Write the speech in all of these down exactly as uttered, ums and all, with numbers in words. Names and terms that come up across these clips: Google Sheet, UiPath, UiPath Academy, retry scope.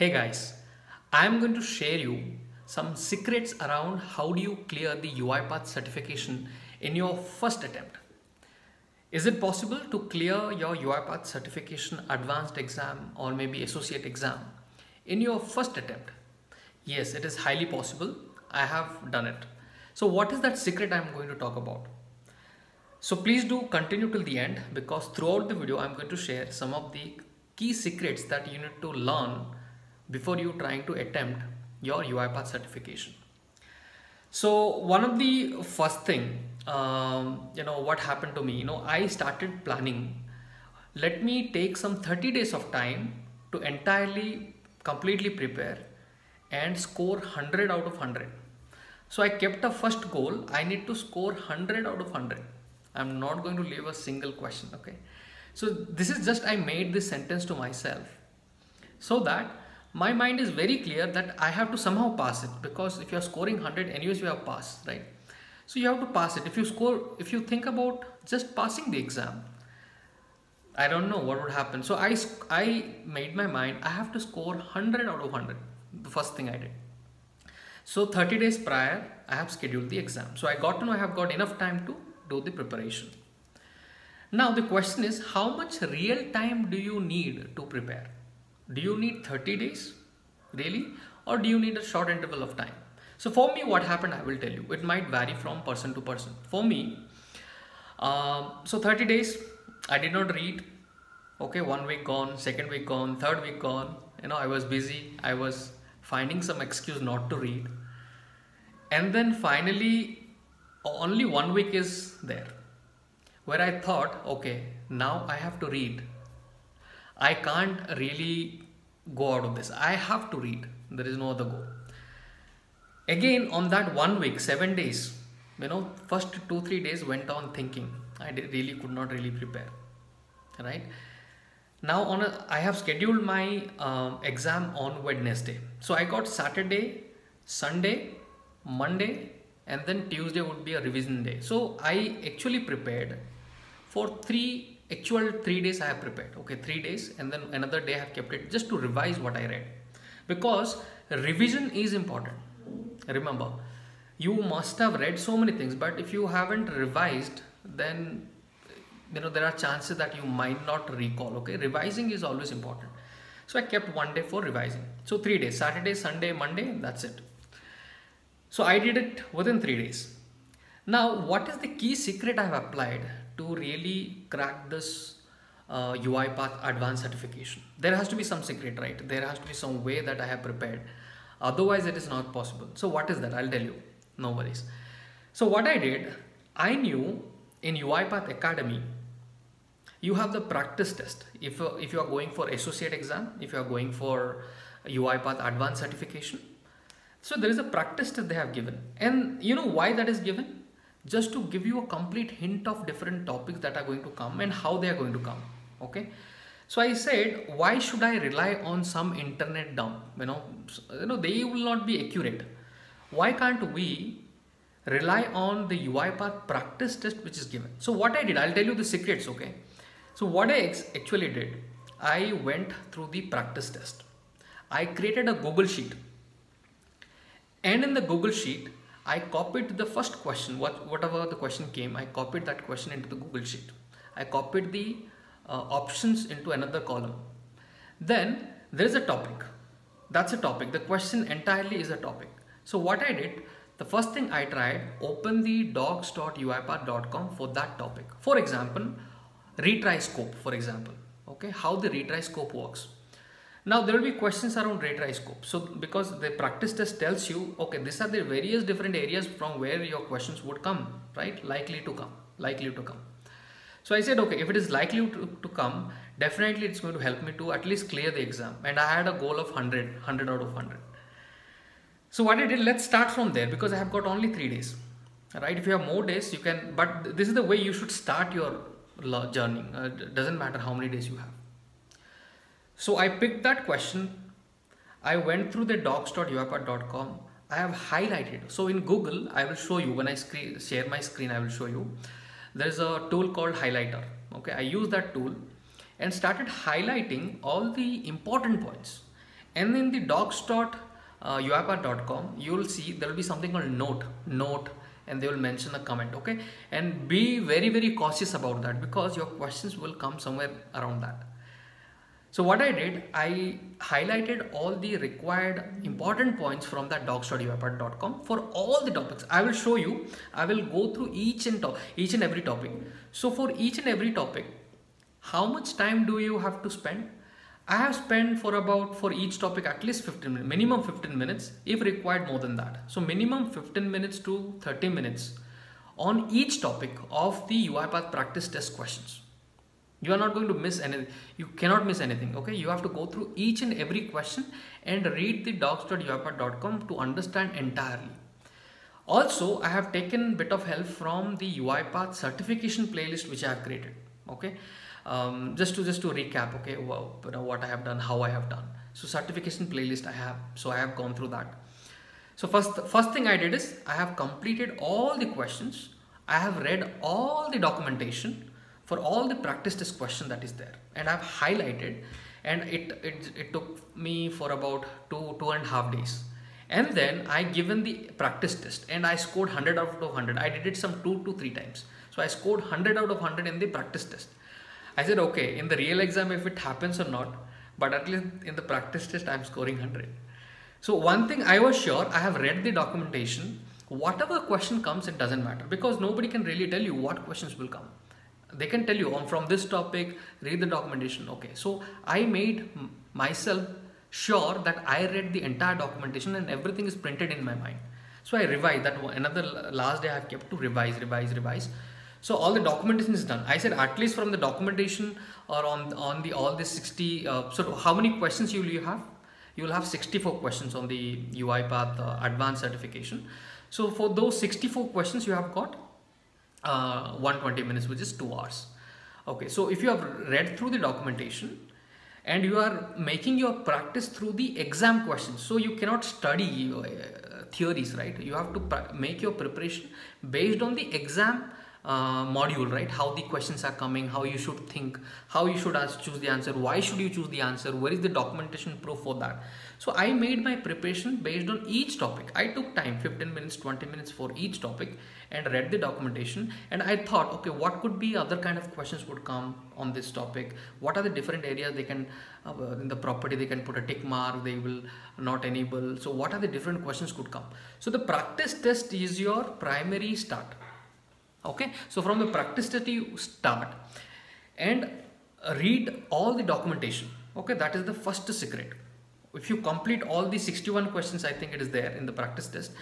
Hey guys, I'm going to share you some secrets around how do you clear the UiPath certification in your first attempt. Is it possible to clear your UiPath certification advanced exam or maybe associate exam in your first attempt? Yes, it is highly possible. I have done it. So what is that secret I'm going to talk about? So please do continue till the end, because throughout the video I'm going to share some of the key secrets that you need to learn before you trying to attempt your UiPath certification. So one of the first thing, um, you know, what happened to me, you know, I started planning, let me take some thirty days of time to entirely, completely prepare and score one hundred out of one hundred. So I kept a first goal. I need to score one hundred out of one hundred. I'm not going to leave a single question. Okay. So this is just, I made this sentence to myself so that my mind is very clear that I have to somehow pass it, because if you're scoring one hundred, anyways you have passed, right? So you have to pass it. If you score, if you think about just passing the exam, I don't know what would happen. So I, I made my mind, I have to score one hundred out of one hundred. The first thing I did. So thirty days prior, I have scheduled the exam. So I got to know I have got enough time to do the preparation. Now the question is, how much real time do you need to prepare? Do you need thirty days really, or do you need a short interval of time? So for me, what happened, I will tell you, it might vary from person to person. For me, um, so thirty days, I did not read. Okay. One week gone, second week gone, third week gone. You know, I was busy. I was finding some excuse not to read. And then finally, only one week is there where I thought, okay, now I have to read. I can't really go out of this. I have to read. There is no other go. Again, on that one week, seven days, you know, first two, three days went on thinking. I did, really could not really prepare. Right? Now on a, I have scheduled my um, exam on Wednesday. So I got Saturday, Sunday, Monday, and then Tuesday would be a revision day. So I actually prepared for three Actual three days I have prepared, okay, three days and then another day I have kept it just to revise what I read, because revision is important. Remember, you must have read so many things, but if you haven't revised, then you know there are chances that you might not recall. Okay, revising is always important. So I kept one day for revising. So three days, Saturday, Sunday, Monday, that's it. So I did it within three days. Now, what is the key secret I have applied to really crack this uh, UiPath advanced certification? There has to be some secret, right? There has to be some way that I have prepared. Otherwise, it is not possible. So what is that? I'll tell you. No worries. So what I did, I knew in UiPath Academy, you have the practice test. If, uh, if you are going for associate exam, if you are going for UiPath advanced certification. So there is a practice test they have given. And you know why that is given? Just to give you a complete hint of different topics that are going to come and how they are going to come. Okay. So I said, why should I rely on some internet dump? You know, you know, they will not be accurate. Why can't we rely on the UiPath practice test, which is given? So what I did, I'll tell you the secrets. Okay. So what I actually did, I went through the practice test. I created a Google Sheet, and in the Google Sheet, I copied the first question, what, whatever the question came, I copied that question into the Google Sheet. I copied the uh, options into another column. Then there is a topic. That's a topic. The question entirely is a topic. So what I did, the first thing I tried, open the docs dot U I path dot com for that topic. For example, retry scope, for example, okay, how the retry scope works. Now there will be questions around retry scope. So because the practice test tells you, okay, these are the various different areas from where your questions would come, right? Likely to come, likely to come. So I said, okay, if it is likely to, to come, definitely it's going to help me to at least clear the exam. And I had a goal of one hundred, one hundred out of one hundred. So what I did, let's start from there, because I have got only three days, right? If you have more days, you can, but this is the way you should start your journey. Uh, doesn't matter how many days you have. So I picked that question. I went through the docs dot U I path dot com. I have highlighted. So in Google, I will show you when I screen, share my screen, I will show you. There's a tool called highlighter. Okay. I used that tool and started highlighting all the important points. And in the docs dot uipath dot com, you will see there will be something called note, note, and they will mention a comment, okay? And be very, very cautious about that, because your questions will come somewhere around that. So what I did, I highlighted all the required important points from that docs dot uipath dot com for all the topics. I will show you, I will go through each and, to each and every topic. So for each and every topic, how much time do you have to spend? I have spent for about, for each topic, at least fifteen minutes, minimum fifteen minutes, if required more than that. So minimum fifteen minutes to thirty minutes on each topic of the UiPath practice test questions. You are not going to miss anything. You cannot miss anything, okay? You have to go through each and every question and read the docs dot uipath dot com to understand entirely. Also, I have taken a bit of help from the UiPath certification playlist which I have created, okay? Um, just to just to recap, okay, well, you know, what I have done, how I have done. So certification playlist I have, so I have gone through that. So first, first thing I did is I have completed all the questions. I have read all the documentation for all the practice test question that is there, and I have highlighted, and it, it, it took me for about two, two and a half days. And then I given the practice test and I scored one hundred out of one hundred. I did it some two to three times. So I scored one hundred out of one hundred in the practice test. I said, okay, in the real exam, if it happens or not, but at least in the practice test, I'm scoring one hundred. So one thing I was sure, I have read the documentation. Whatever question comes, it doesn't matter, because nobody can really tell you what questions will come. They can tell you on from this topic, read the documentation. Okay, so I made myself sure that I read the entire documentation and everything is printed in my mind. So I revised that one. Another last day I have kept to revise, revise, revise. So all the documentation is done. I said at least from the documentation or on, on the all the sixty, uh, so how many questions you will have? You will have sixty-four questions on the UiPath uh, advanced certification. So for those sixty-four questions you have got uh, one hundred twenty minutes, which is two hours. Okay, so if you have read through the documentation and you are making your practice through the exam questions, so you cannot study uh, theories, right? You have to make your preparation based on the exam Uh, module, right? How the questions are coming, how you should think, how you should ask, choose the answer, why should you choose the answer, where is the documentation proof for that. So I made my preparation based on each topic. I took time, fifteen minutes, twenty minutes for each topic, and read the documentation, and I thought, okay, what could be other kind of questions would come on this topic, what are the different areas they can, uh, in the property they can put a tick mark, they will not enable, so what are the different questions could come. So the practice test is your primary start. Okay, so from the practice test you start and read all the documentation. Okay, that is the first secret. If you complete all the sixty-one questions, I think it is there in the practice test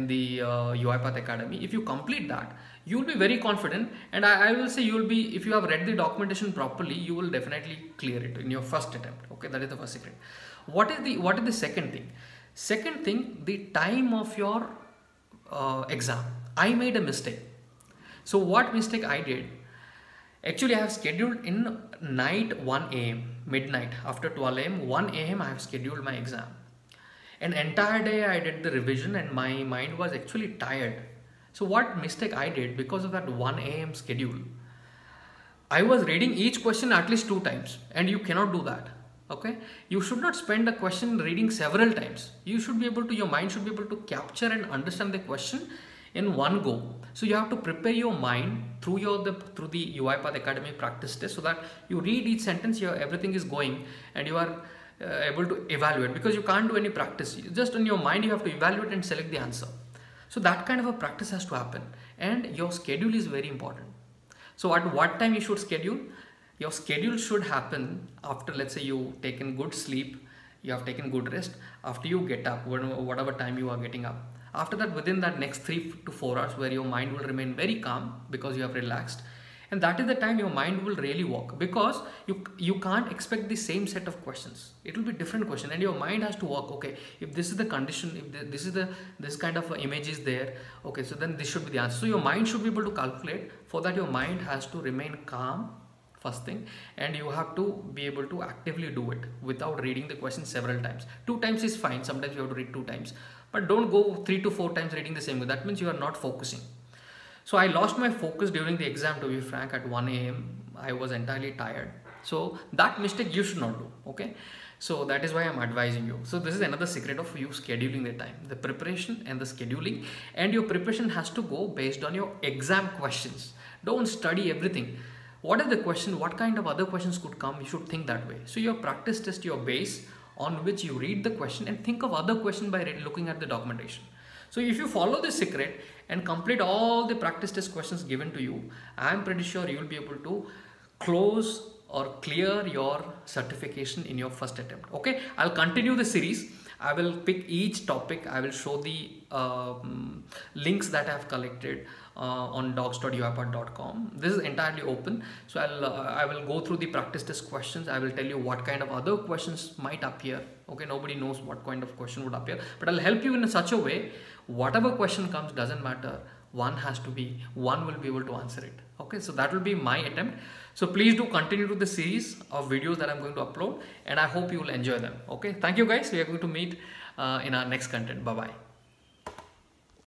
in the uh, UiPath Academy. If you complete that, you will be very confident, and I, I will say you will be, if you have read the documentation properly, you will definitely clear it in your first attempt. Okay, that is the first secret. What is the, what is the second thing? Second thing, the time of your uh, exam. I made a mistake. So what mistake I did, actually I have scheduled in night one A M, midnight after twelve A M, one A M I have scheduled my exam. An entire day I did the revision and my mind was actually tired. So what mistake I did, because of that one A M schedule, I was reading each question at least two times, and you cannot do that. Okay, you should not spend the question reading several times. You should be able to, your mind should be able to capture and understand the question in one go. So you have to prepare your mind through your the through the UiPath Academy practice test, so that you read each sentence, your everything is going, and you are uh, able to evaluate, because you can't do any practice. Just in your mind you have to evaluate and select the answer. So that kind of a practice has to happen, and your schedule is very important. So at what time you should schedule? Your schedule should happen after, let's say, you taken good sleep, you have taken good rest, after you get up, whatever time you are getting up. After that, within that next three to four hours, where your mind will remain very calm because you have relaxed, and that is the time your mind will really work, because you you can't expect the same set of questions. It will be different question, and your mind has to work. Okay, if this is the condition, if this is the this kind of image is there, okay, so then this should be the answer. So your mind should be able to calculate. For that, your mind has to remain calm, first thing, and you have to be able to actively do it without reading the question several times. Two times is fine. Sometimes you have to read two times, but don't go three to four times reading the same. That means you are not focusing. So I lost my focus during the exam, to be frank, at one A M I was entirely tired. So that mistake you should not do. Okay. So that is why I'm advising you. So this is another secret of you scheduling the time, the preparation and the scheduling, and your preparation has to go based on your exam questions. Don't study everything. What is the question? What kind of other questions could come? You should think that way. So your practice test, your base on which you read the question and think of other question by looking at the documentation. So if you follow this secret and complete all the practice test questions given to you, I'm pretty sure you'll be able to close or clear your certification in your first attempt. Okay, I'll continue the series. I will pick each topic. I will show the um, links that I have collected uh, on docs dot uipath dot com. This is entirely open. So I'll, uh, I will go through the practice test questions. I will tell you what kind of other questions might appear. Okay, nobody knows what kind of question would appear, but I'll help you in such a way, whatever question comes, doesn't matter. One has to be, one will be able to answer it. Okay, so that will be my attempt. So please do continue to the series of videos that I'm going to upload, and I hope you will enjoy them. Okay, thank you guys. We are going to meet uh, in our next content. Bye-bye.